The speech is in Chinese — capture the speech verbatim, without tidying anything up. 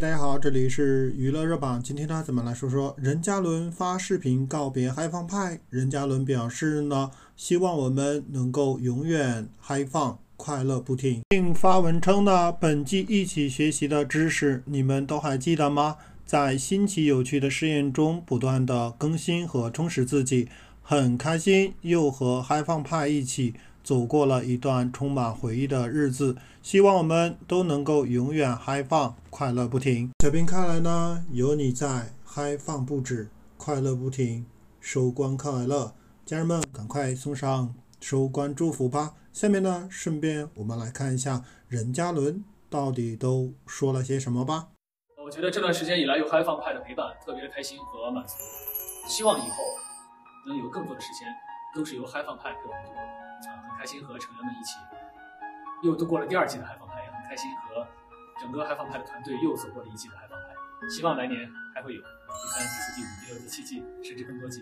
大家好，这里是娱乐热榜。今天呢，咱们来说说任嘉伦发视频告别嗨放派。任嘉伦表示呢，希望我们能够永远嗨放，快乐不停，并发文称呢，本季一起学习的知识你们都还记得吗？在新奇有趣的试验中，不断的更新和充实自己，很开心又和嗨放派一起走过了一段充满回忆的日子，希望我们都能够永远嗨放，快乐不停。小编看来呢，有你在，嗨放不止，快乐不停，收官快乐，家人们赶快送上收官祝福吧。下面呢，顺便我们来看一下任嘉伦到底都说了些什么吧。我觉得这段时间以来有嗨放派的陪伴，特别的开心和满足。希望以后能有更多的时间都是由嗨放派陪我们度过。啊，很开心和成员们一起又度过了第二季的嗨放派，也很开心和整个嗨放派的团队又走过了一季的嗨放派。希望来年还会有第三、第四、第五、第六、第七季，甚至更多季。